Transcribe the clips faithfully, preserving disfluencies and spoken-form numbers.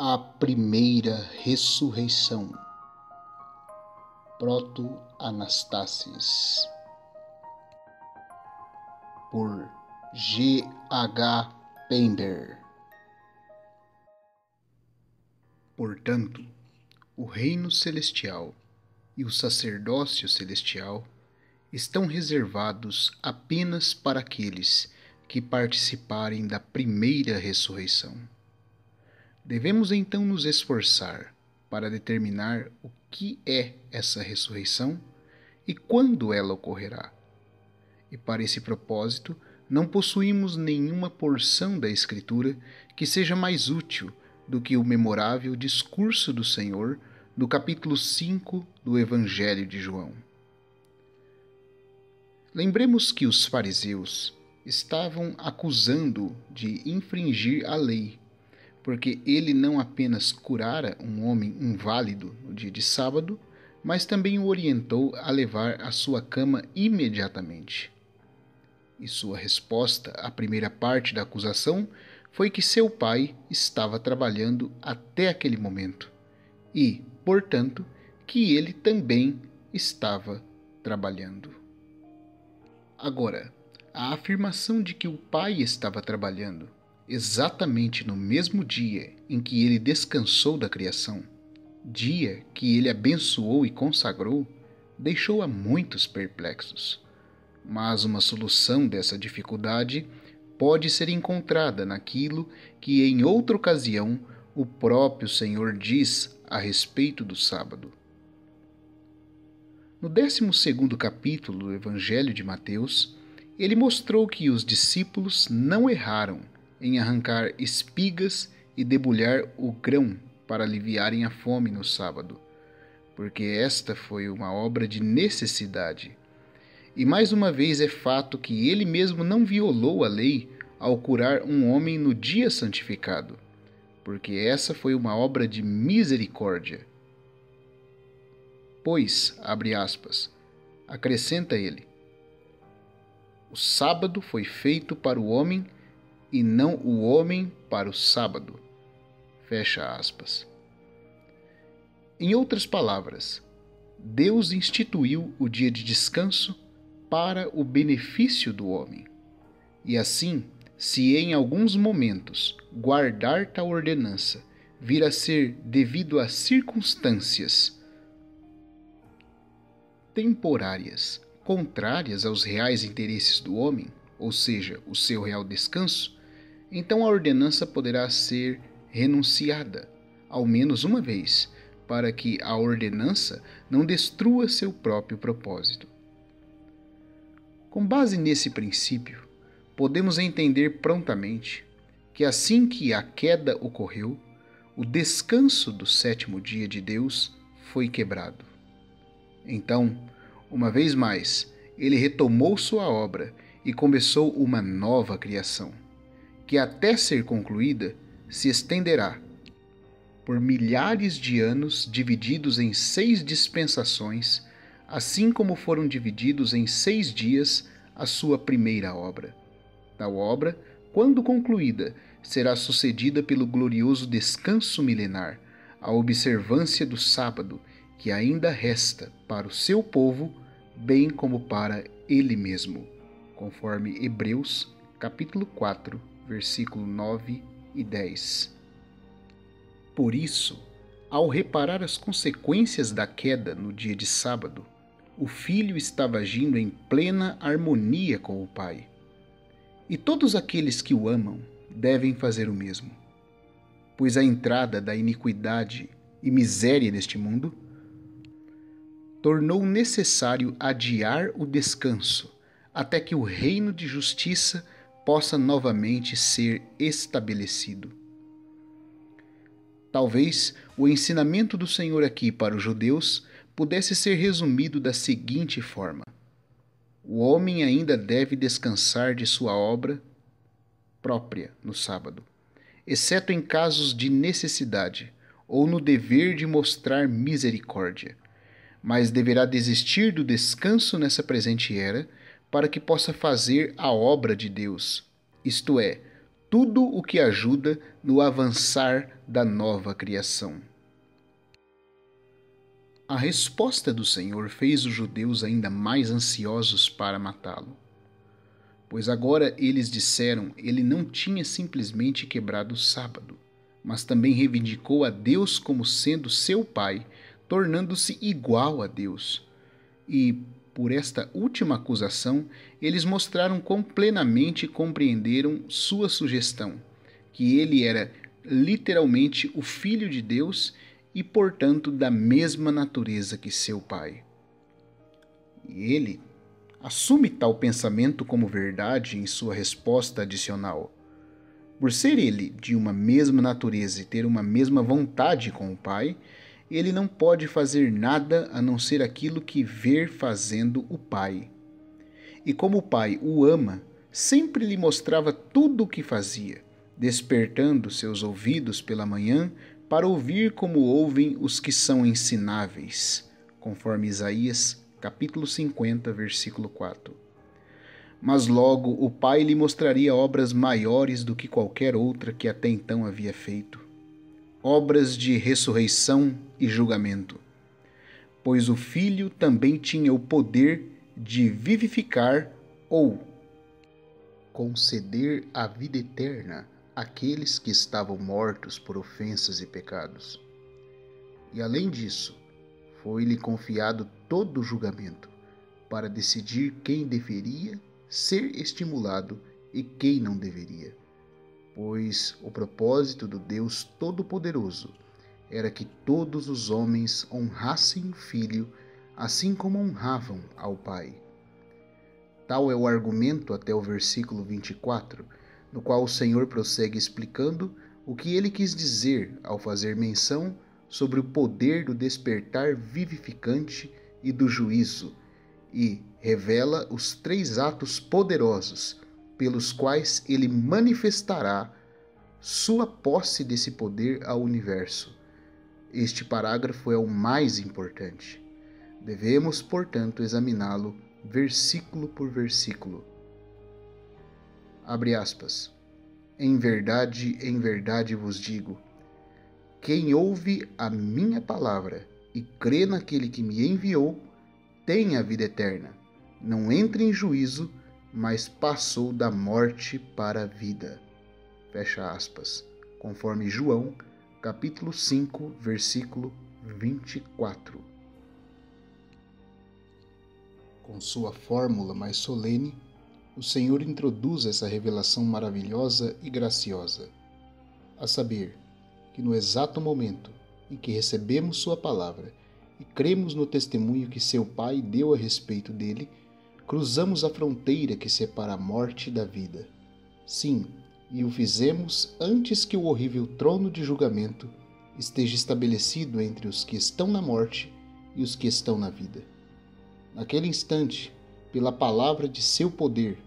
A Primeira Ressurreição. Proto Anastasis, por G. H. Pember. Portanto, o reino celestial e o sacerdócio celestial estão reservados apenas para aqueles que participarem da primeira ressurreição. Devemos então nos esforçar para determinar o que é essa ressurreição e quando ela ocorrerá. E para esse propósito, não possuímos nenhuma porção da Escritura que seja mais útil do que o memorável discurso do Senhor do capítulo cinco do Evangelho de João. Lembremos que os fariseus estavam acusando-o de infringir a lei, porque ele não apenas curara um homem inválido no dia de sábado, mas também o orientou a levar a sua cama imediatamente. E sua resposta à primeira parte da acusação foi que seu pai estava trabalhando até aquele momento e, portanto, que ele também estava trabalhando. Agora, a afirmação de que o pai estava trabalhando exatamente no mesmo dia em que ele descansou da criação, dia que ele abençoou e consagrou, deixou a muitos perplexos. Mas uma solução dessa dificuldade pode ser encontrada naquilo que, em outra ocasião, o próprio Senhor diz a respeito do sábado. No décimo segundo capítulo do Evangelho de Mateus, ele mostrou que os discípulos não erraram em arrancar espigas e debulhar o grão para aliviarem a fome no sábado, porque esta foi uma obra de necessidade. E mais uma vez é fato que ele mesmo não violou a lei ao curar um homem no dia santificado, porque essa foi uma obra de misericórdia. Pois, abre aspas, acrescenta ele, o sábado foi feito para o homem e não o homem para o sábado. Fecha aspas. Em outras palavras, Deus instituiu o dia de descanso para o benefício do homem. E assim, se em alguns momentos guardar tal ordenança vir a ser devido a circunstâncias temporárias, contrárias aos reais interesses do homem, ou seja, o seu real descanso, então a ordenança poderá ser renunciada, ao menos uma vez, para que a ordenança não destrua seu próprio propósito. Com base nesse princípio, podemos entender prontamente que assim que a queda ocorreu, o descanso do sétimo dia de Deus foi quebrado. Então, uma vez mais, ele retomou sua obra e começou uma nova criação, que até ser concluída se estenderá por milhares de anos divididos em seis dispensações, assim como foram divididos em seis dias a sua primeira obra. Tal obra, quando concluída, será sucedida pelo glorioso descanso milenar, a observância do sábado, que ainda resta para o seu povo, bem como para ele mesmo, conforme Hebreus, capítulo quatro, versículo nove e dez. Por isso, ao reparar as consequências da queda no dia de sábado, o filho estava agindo em plena harmonia com o pai. E todos aqueles que o amam devem fazer o mesmo. Pois a entrada da iniquidade e miséria neste mundo tornou necessário adiar o descanso até que o reino de justiça possa novamente ser estabelecido. Talvez o ensinamento do Senhor aqui para os judeus pudesse ser resumido da seguinte forma: o homem ainda deve descansar de sua obra própria no sábado, exceto em casos de necessidade ou no dever de mostrar misericórdia, mas deverá desistir do descanso nessa presente era para que possa fazer a obra de Deus, isto é, tudo o que ajuda no avançar da nova criação. A resposta do Senhor fez os judeus ainda mais ansiosos para matá-lo, pois agora eles disseram que ele não tinha simplesmente quebrado o sábado, mas também reivindicou a Deus como sendo seu Pai, tornando-se igual a Deus. E, por esta última acusação, eles mostraram quão plenamente compreenderam sua sugestão, que ele era literalmente o Filho de Deus e, portanto, da mesma natureza que seu Pai. E ele assume tal pensamento como verdade em sua resposta adicional. Por ser ele de uma mesma natureza e ter uma mesma vontade com o Pai, ele não pode fazer nada a não ser aquilo que vê fazendo o Pai. E como o Pai o ama, sempre lhe mostrava tudo o que fazia, despertando seus ouvidos pela manhã para ouvir como ouvem os que são ensináveis, conforme Isaías, capítulo cinquenta, versículo quatro. Mas logo o Pai lhe mostraria obras maiores do que qualquer outra que até então havia feito. Obras de ressurreição e julgamento, pois o Filho também tinha o poder de vivificar ou conceder a vida eterna àqueles que estavam mortos por ofensas e pecados. E além disso, foi-lhe confiado todo o julgamento para decidir quem deveria ser estimulado e quem não deveria. Pois o propósito do Deus Todo-Poderoso era que todos os homens honrassem o Filho, assim como honravam ao Pai. Tal é o argumento até o versículo vinte e quatro, no qual o Senhor prossegue explicando o que ele quis dizer ao fazer menção sobre o poder do despertar vivificante e do juízo, e revela os três atos poderosos pelos quais ele manifestará sua posse desse poder ao universo. Este parágrafo é o mais importante. Devemos, portanto, examiná-lo versículo por versículo. Abre aspas. Em verdade, em verdade vos digo, quem ouve a minha palavra e crê naquele que me enviou, tem a vida eterna, não entra em juízo, mas passou da morte para a vida. Fecha aspas, conforme João, capítulo cinco, versículo vinte e quatro. Com sua fórmula mais solene, o Senhor introduz essa revelação maravilhosa e graciosa, a saber, que no exato momento em que recebemos sua palavra e cremos no testemunho que seu Pai deu a respeito dele, cruzamos a fronteira que separa a morte da vida. Sim, e o fizemos antes que o horrível trono de julgamento esteja estabelecido entre os que estão na morte e os que estão na vida. Naquele instante, pela palavra de seu poder,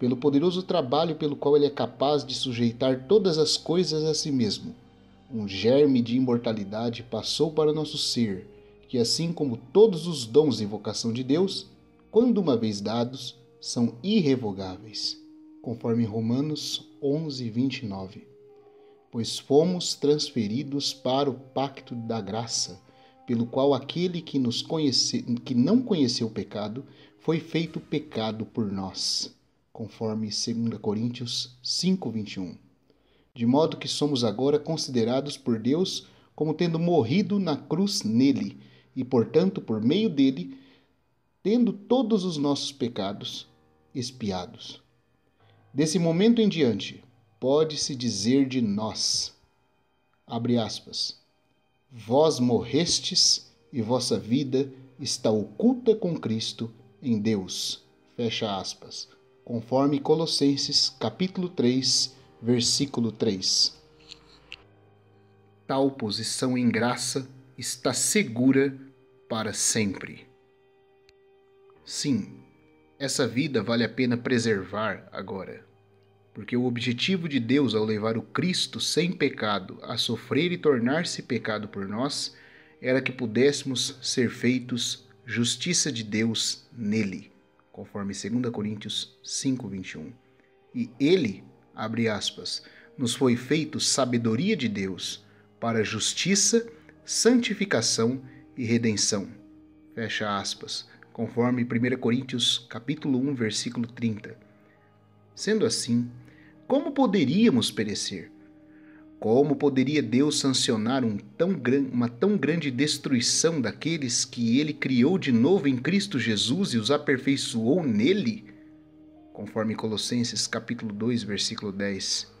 pelo poderoso trabalho pelo qual ele é capaz de sujeitar todas as coisas a si mesmo, um germe de imortalidade passou para nosso ser, que assim como todos os dons e vocação de Deus, quando uma vez dados, são irrevogáveis, conforme Romanos onze, vinte e nove. Pois fomos transferidos para o pacto da graça, pelo qual aquele que, nos conhece, que não conheceu o pecado foi feito pecado por nós, conforme dois Coríntios cinco, vinte e um. De modo que somos agora considerados por Deus como tendo morrido na cruz nele, e portanto, por meio dele, tendo todos os nossos pecados expiados. Desse momento em diante, pode-se dizer de nós, abre aspas, vós morrestes e vossa vida está oculta com Cristo em Deus, fecha aspas, conforme Colossenses capítulo três, versículo três. Tal posição em graça está segura para sempre. Sim, essa vida vale a pena preservar agora, porque o objetivo de Deus ao levar o Cristo sem pecado a sofrer e tornar-se pecado por nós era que pudéssemos ser feitos justiça de Deus nele, conforme dois Coríntios cinco, vinte e um. E ele, abre aspas, nos foi feito sabedoria de Deus para justiça, santificação e redenção, fecha aspas, conforme primeira Coríntios capítulo um, versículo trinta. Sendo assim, como poderíamos perecer? Como poderia Deus sancionar um tão gran... uma tão grande destruição daqueles que Ele criou de novo em Cristo Jesus e os aperfeiçoou nele? Conforme Colossenses capítulo dois, versículo dez.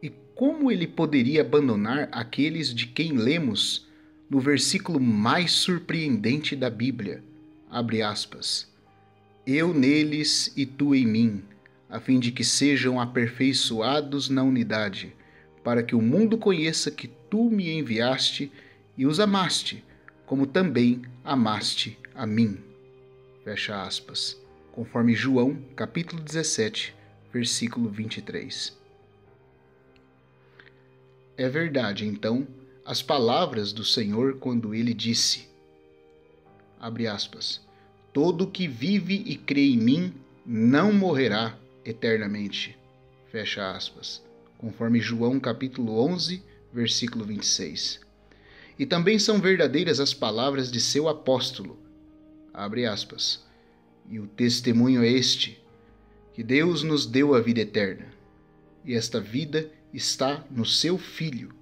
E como Ele poderia abandonar aqueles de quem lemos no versículo mais surpreendente da Bíblia? Abre aspas. Eu neles e tu em mim, a fim de que sejam aperfeiçoados na unidade, para que o mundo conheça que tu me enviaste e os amaste, como também amaste a mim. Fecha aspas. Conforme João, capítulo dezessete, versículo vinte e três. É verdade, então, as palavras do Senhor quando ele disse, abre aspas, todo que vive e crê em mim não morrerá eternamente, fecha aspas, conforme João capítulo onze, versículo vinte e seis. E também são verdadeiras as palavras de seu apóstolo, abre aspas, e o testemunho é este, que Deus nos deu a vida eterna, e esta vida está no seu Filho.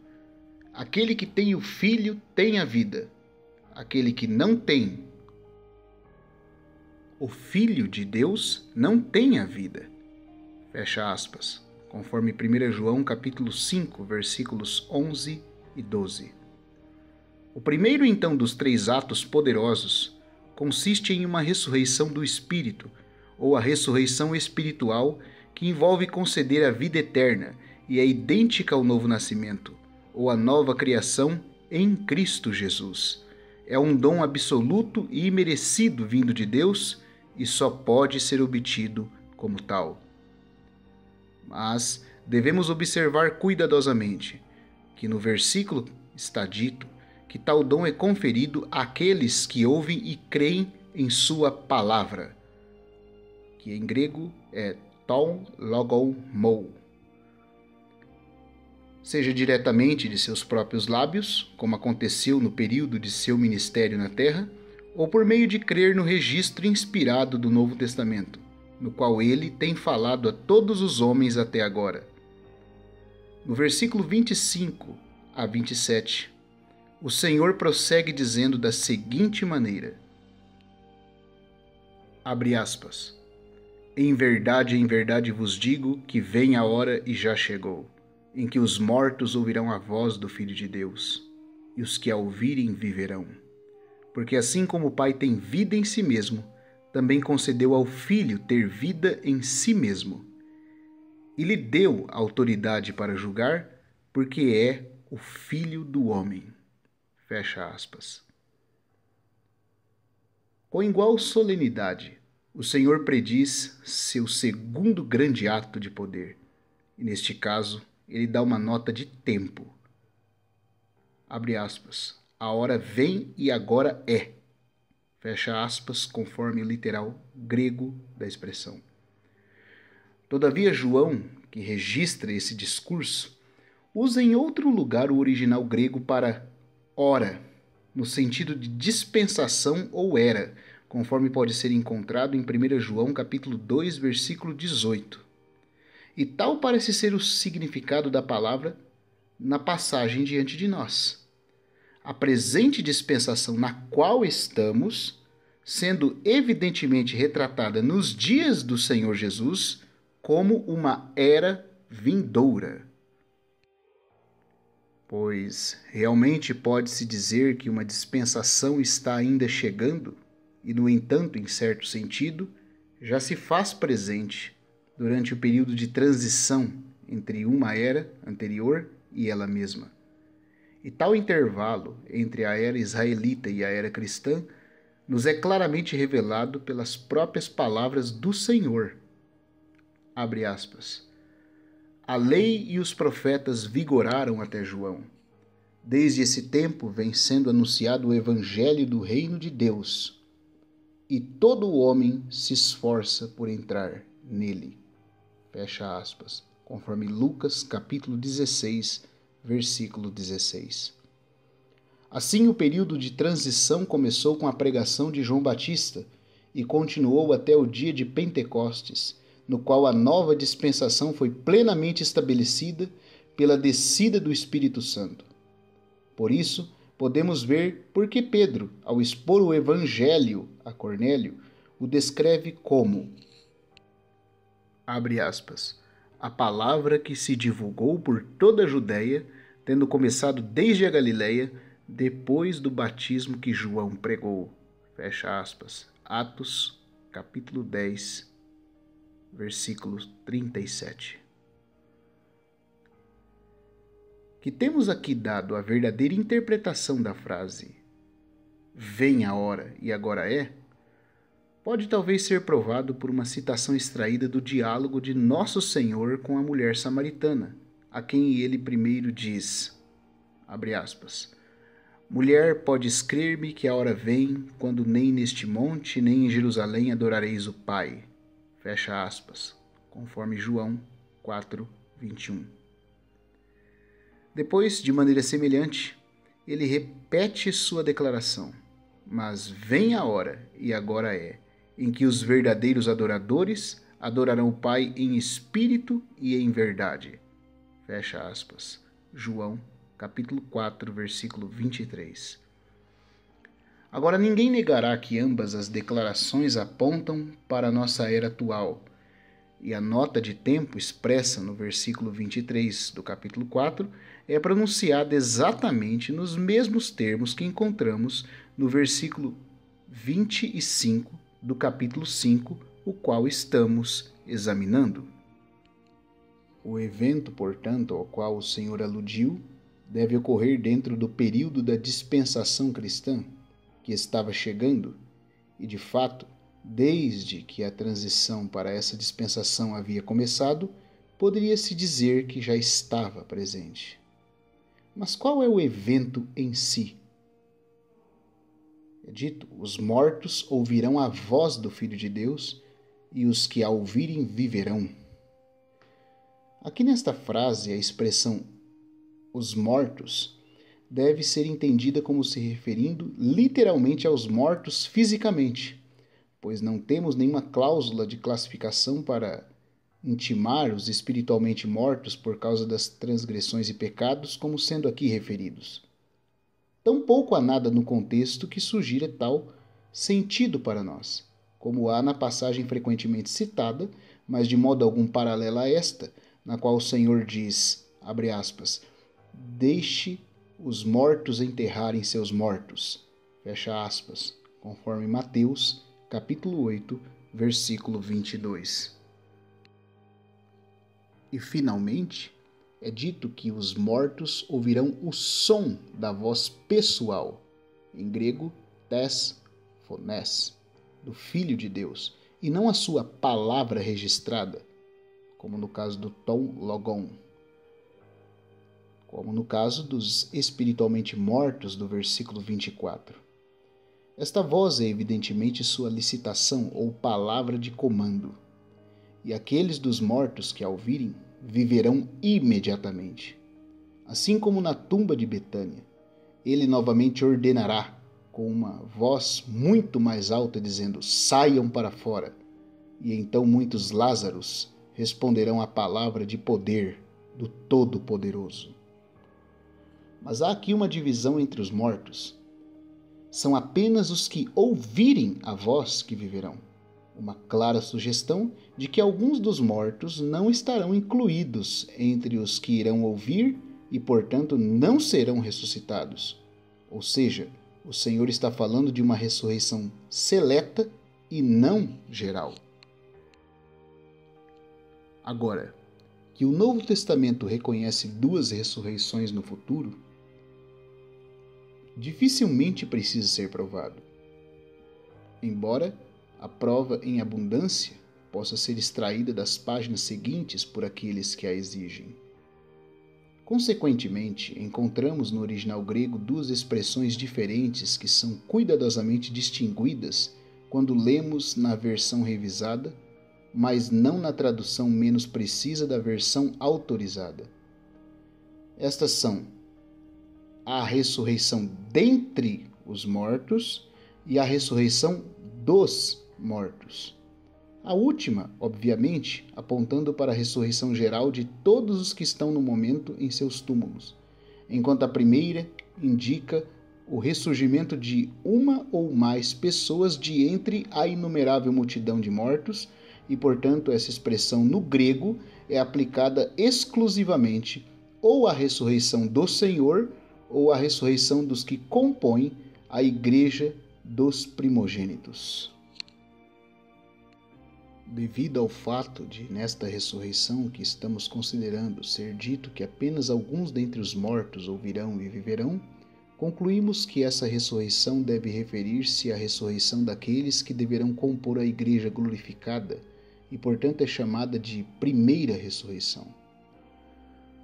Aquele que tem o Filho tem a vida, aquele que não tem o Filho de Deus não tem a vida. Fecha aspas, conforme primeira João capítulo cinco, versículos onze e doze. O primeiro então dos três atos poderosos consiste em uma ressurreição do Espírito, ou a ressurreição espiritual, que envolve conceder a vida eterna e é idêntica ao novo nascimento, ou à nova criação em Cristo Jesus. É um dom absoluto e imerecido vindo de Deus, e só pode ser obtido como tal. Mas devemos observar cuidadosamente que no versículo está dito que tal dom é conferido àqueles que ouvem e creem em sua palavra, que em grego é ton logomou, seja diretamente de seus próprios lábios, como aconteceu no período de seu ministério na terra, ou por meio de crer no registro inspirado do Novo Testamento, no qual ele tem falado a todos os homens até agora. No versículo vinte e cinco a vinte e sete, o Senhor prossegue dizendo da seguinte maneira, abre aspas, em verdade, em verdade vos digo que vem a hora e já chegou, em que os mortos ouvirão a voz do Filho de Deus, e os que a ouvirem viverão. Porque assim como o Pai tem vida em si mesmo, também concedeu ao Filho ter vida em si mesmo. E lhe deu autoridade para julgar, porque é o Filho do Homem. Fecha aspas. Com igual solenidade, o Senhor prediz seu segundo grande ato de poder. E neste caso, ele dá uma nota de tempo. Abre aspas. A hora vem e agora é. Fecha aspas, conforme o literal grego da expressão. Todavia, João, que registra esse discurso, usa em outro lugar o original grego para hora, no sentido de dispensação ou era, conforme pode ser encontrado em primeira João capítulo dois, versículo dezoito. E tal parece ser o significado da palavra na passagem diante de nós. A presente dispensação na qual estamos, sendo evidentemente retratada nos dias do Senhor Jesus como uma era vindoura. Pois realmente pode-se dizer que uma dispensação está ainda chegando e, no entanto, em certo sentido, já se faz presente durante o período de transição entre uma era anterior e ela mesma. E tal intervalo entre a era israelita e a era cristã nos é claramente revelado pelas próprias palavras do Senhor. Abre aspas. A lei e os profetas vigoraram até João. Desde esse tempo vem sendo anunciado o evangelho do reino de Deus, e todo homem se esforça por entrar nele. fecha aspas, conforme Lucas capítulo dezesseis, versículo dezesseis. Assim, o período de transição começou com a pregação de João Batista e continuou até o dia de Pentecostes, no qual a nova dispensação foi plenamente estabelecida pela descida do Espírito Santo. Por isso, podemos ver por que Pedro, ao expor o Evangelho a Cornélio, o descreve como, abre aspas, a palavra que se divulgou por toda a Judéia, tendo começado desde a Galileia, depois do batismo que João pregou. Fecha aspas. Atos, capítulo dez, versículo trinta e sete. Que temos aqui dado a verdadeira interpretação da frase "Vem a hora e agora é", pode talvez ser provado por uma citação extraída do diálogo de Nosso Senhor com a mulher samaritana, a quem ele primeiro diz, abre aspas, mulher, podes crer-me que a hora vem, quando nem neste monte, nem em Jerusalém adorareis o Pai. Fecha aspas, conforme João quatro, vinte e um. Depois, de maneira semelhante, ele repete sua declaração, mas vem a hora, e agora é, em que os verdadeiros adoradores adorarão o Pai em espírito e em verdade. Fecha aspas, João capítulo quatro, versículo vinte e três. Agora, ninguém negará que ambas as declarações apontam para a nossa era atual, e a nota de tempo expressa no versículo vinte e três do capítulo quatro é pronunciada exatamente nos mesmos termos que encontramos no versículo vinte e cinco do capítulo cinco, o qual estamos examinando. O evento, portanto, ao qual o Senhor aludiu, deve ocorrer dentro do período da dispensação cristã, que estava chegando, e de fato, desde que a transição para essa dispensação havia começado, poderia-se dizer que já estava presente. Mas qual é o evento em si? É dito, os mortos ouvirão a voz do Filho de Deus, e os que a ouvirem viverão. Aqui nesta frase, a expressão os mortos deve ser entendida como se referindo literalmente aos mortos fisicamente, pois não temos nenhuma cláusula de classificação para intimar os espiritualmente mortos por causa das transgressões e pecados como sendo aqui referidos. Tampouco há nada no contexto que sugira tal sentido para nós, como há na passagem frequentemente citada, mas de modo algum paralela a esta, na qual o Senhor diz, abre aspas, deixe os mortos enterrarem seus mortos, fecha aspas, conforme Mateus, capítulo oito, versículo vinte e dois. E, finalmente, é dito que os mortos ouvirão o som da voz pessoal, em grego, tes phones, do Filho de Deus, e não a sua palavra registrada, como no caso do tom logon, como no caso dos espiritualmente mortos do versículo vinte e quatro. Esta voz é evidentemente sua licitação ou palavra de comando, e aqueles dos mortos que a ouvirem viverão imediatamente. Assim como na tumba de Betânia, ele novamente ordenará, com uma voz muito mais alta, dizendo, saiam para fora, e então muitos Lázaros responderão à palavra de poder do Todo-Poderoso. Mas há aqui uma divisão entre os mortos. São apenas os que ouvirem a voz que viverão. Uma clara sugestão de que alguns dos mortos não estarão incluídos entre os que irão ouvir e, portanto, não serão ressuscitados. Ou seja, o Senhor está falando de uma ressurreição seleta e não geral. Agora, que o Novo Testamento reconhece duas ressurreições no futuro, dificilmente precisa ser provado, embora a prova em abundância possa ser extraída das páginas seguintes por aqueles que a exigem. Consequentemente, encontramos no original grego duas expressões diferentes que são cuidadosamente distinguidas quando lemos na versão revisada mas não na tradução menos precisa da versão autorizada. Estas são a ressurreição dentre os mortos e a ressurreição dos mortos. A última, obviamente, apontando para a ressurreição geral de todos os que estão no momento em seus túmulos, enquanto a primeira indica o ressurgimento de uma ou mais pessoas de entre a inumerável multidão de mortos, e, portanto, essa expressão no grego é aplicada exclusivamente ou à ressurreição do Senhor ou à ressurreição dos que compõem a Igreja dos primogênitos. Devido ao fato de, nesta ressurreição que estamos considerando, ser dito que apenas alguns dentre os mortos ouvirão e viverão, concluímos que essa ressurreição deve referir-se à ressurreição daqueles que deverão compor a Igreja glorificada, e portanto é chamada de Primeira Ressurreição.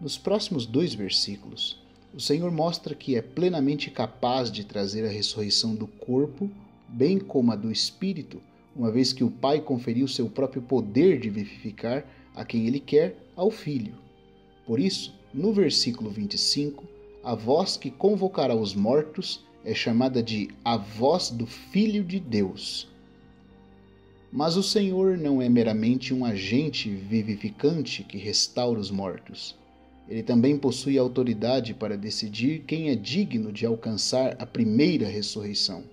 Nos próximos dois versículos, o Senhor mostra que é plenamente capaz de trazer a ressurreição do corpo, bem como a do espírito, uma vez que o Pai conferiu seu próprio poder de vivificar a quem Ele quer ao Filho. Por isso, no versículo vinte e cinco, a voz que convocará os mortos é chamada de a voz do Filho de Deus. Mas o Senhor não é meramente um agente vivificante que restaura os mortos. Ele também possui autoridade para decidir quem é digno de alcançar a primeira ressurreição.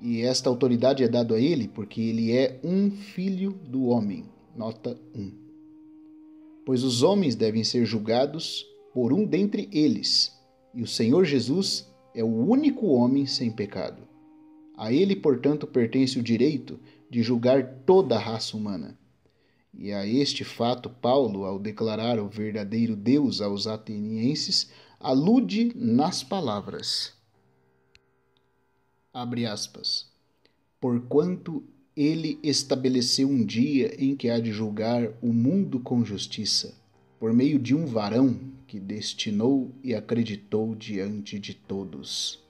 E esta autoridade é dada a ele porque ele é um filho do homem. Nota um. Pois os homens devem ser julgados por um dentre eles, e o Senhor Jesus é o único homem sem pecado. A ele, portanto, pertence o direito de julgar toda a raça humana. E a este fato, Paulo, ao declarar o verdadeiro Deus aos atenienses, alude nas palavras. Abre aspas. Porquanto ele estabeleceu um dia em que há de julgar o mundo com justiça, por meio de um varão que destinou e acreditou diante de todos.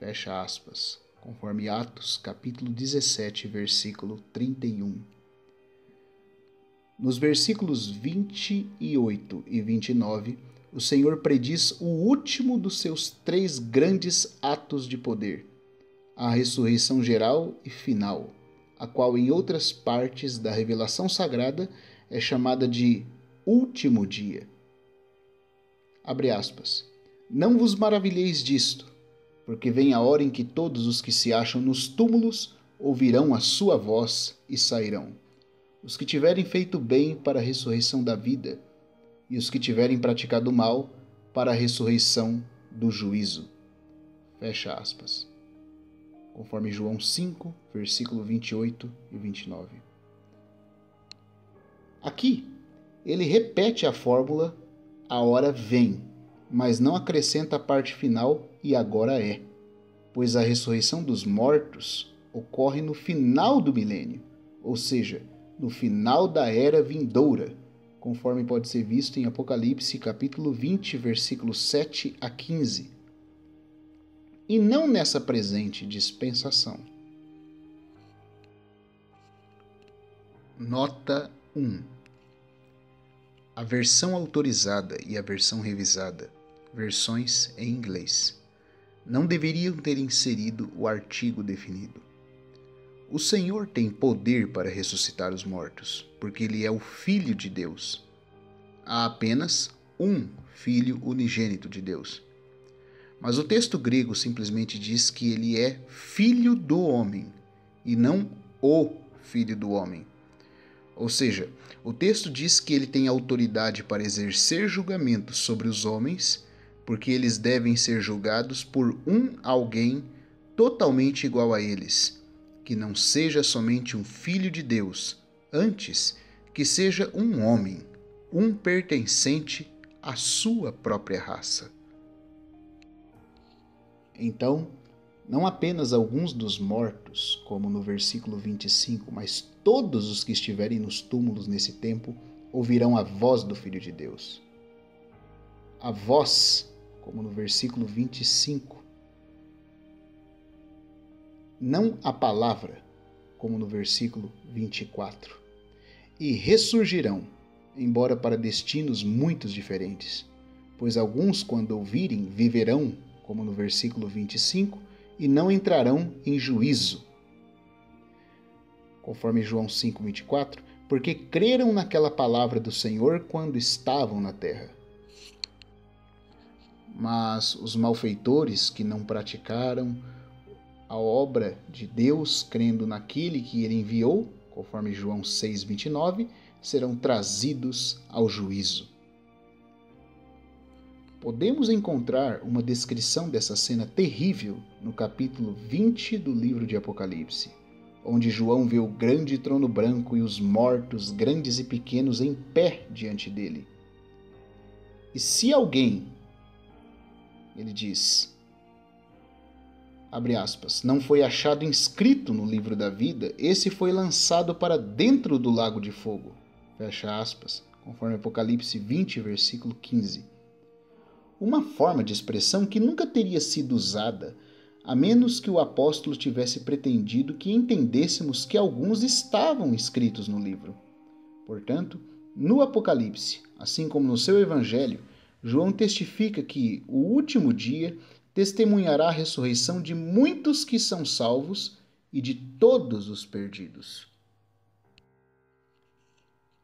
Fecha aspas. Conforme Atos, capítulo dezessete, versículo trinta e um. Nos versículos vinte e oito e vinte e nove, o Senhor prediz o último dos seus três grandes atos de poder, a ressurreição geral e final, a qual em outras partes da revelação sagrada é chamada de último dia. Abre aspas. Não vos maravilheis disto, porque vem a hora em que todos os que se acham nos túmulos ouvirão a sua voz e sairão. Os que tiverem feito bem para a ressurreição da vida, e os que tiverem praticado mal para a ressurreição do juízo. Fecha aspas. Conforme João cinco, versículo vinte e oito e vinte e nove. Aqui, ele repete a fórmula a hora vem, mas não acrescenta a parte final e agora é, pois a ressurreição dos mortos ocorre no final do milênio, ou seja, no final da era vindoura, conforme pode ser visto em Apocalipse capítulo vinte, versículos sete a quinze. E não nessa presente dispensação. Nota um. A versão autorizada e a versão revisada, versões em inglês, não deveriam ter inserido o artigo definido. O Senhor tem poder para ressuscitar os mortos, porque Ele é o Filho de Deus. Há apenas um Filho unigênito de Deus. Mas o texto grego simplesmente diz que ele é filho do homem, e não o filho do homem. Ou seja, o texto diz que ele tem autoridade para exercer julgamento sobre os homens, porque eles devem ser julgados por um alguém totalmente igual a eles, que não seja somente um filho de Deus, antes que seja um homem, um pertencente à sua própria raça. Então, não apenas alguns dos mortos, como no versículo vinte e cinco, mas todos os que estiverem nos túmulos nesse tempo ouvirão a voz do Filho de Deus. A voz, como no versículo vinte e cinco, não a palavra, como no versículo vinte e quatro. e ressurgirão, embora para destinos muito diferentes. Pois alguns, quando ouvirem, viverão, como no versículo vinte e cinco, e não entrarão em juízo. Conforme João cinco, vinte e quatro, porque creram naquela palavra do Senhor quando estavam na terra. Mas os malfeitores que não praticaram a obra de Deus, crendo naquele que ele enviou, conforme João seis, vinte e nove, serão trazidos ao juízo. Podemos encontrar uma descrição dessa cena terrível no capítulo vinte do livro de Apocalipse, onde João vê o grande trono branco e os mortos, grandes e pequenos, em pé diante dele. E se alguém, ele diz, abre aspas, não foi achado inscrito no livro da vida, esse foi lançado para dentro do lago de fogo, fecha aspas, conforme Apocalipse vinte, versículo quinze. Uma forma de expressão que nunca teria sido usada, a menos que o apóstolo tivesse pretendido que entendêssemos que alguns estavam escritos no livro. Portanto, no Apocalipse, assim como no seu Evangelho, João testifica que o último dia testemunhará a ressurreição de muitos que são salvos e de todos os perdidos.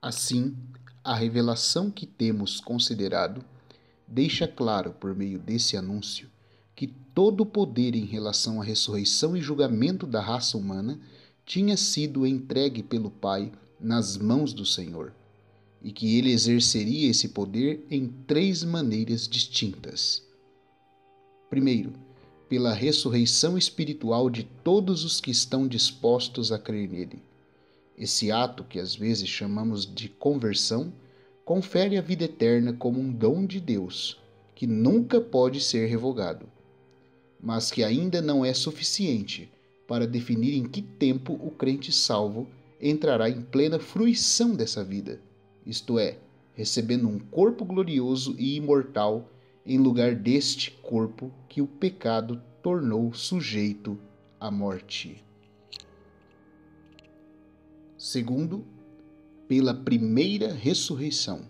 Assim, a revelação que temos considerado deixa claro, por meio desse anúncio, que todo o poder em relação à ressurreição e julgamento da raça humana tinha sido entregue pelo Pai nas mãos do Senhor, e que ele exerceria esse poder em três maneiras distintas. Primeiro, pela ressurreição espiritual de todos os que estão dispostos a crer nele. Esse ato, que às vezes chamamos de conversão, confere a vida eterna como um dom de Deus, que nunca pode ser revogado, mas que ainda não é suficiente para definir em que tempo o crente salvo entrará em plena fruição dessa vida, isto é, recebendo um corpo glorioso e imortal em lugar deste corpo que o pecado tornou sujeito à morte. Segundo, pela primeira ressurreição,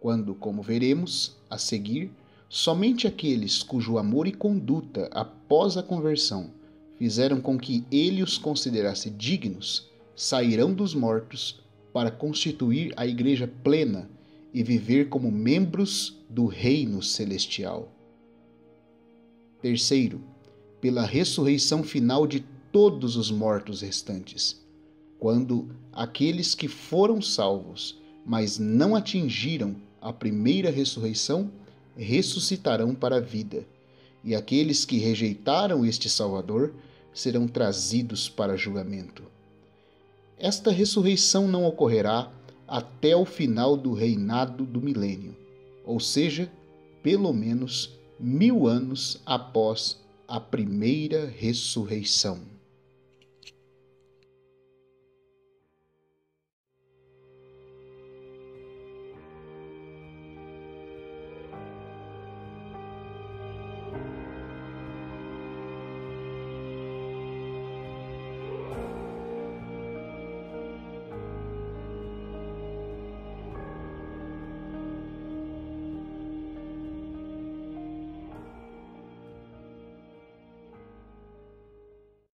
quando, como veremos a seguir, somente aqueles cujo amor e conduta após a conversão fizeram com que ele os considerasse dignos, sairão dos mortos para constituir a igreja plena e viver como membros do reino celestial. Terceiro, pela ressurreição final de todos os mortos restantes, quando aqueles que foram salvos, mas não atingiram a primeira ressurreição, ressuscitarão para a vida, e aqueles que rejeitaram este Salvador serão trazidos para julgamento. Esta ressurreição não ocorrerá até o final do reinado do milênio, ou seja, pelo menos mil anos após a primeira ressurreição.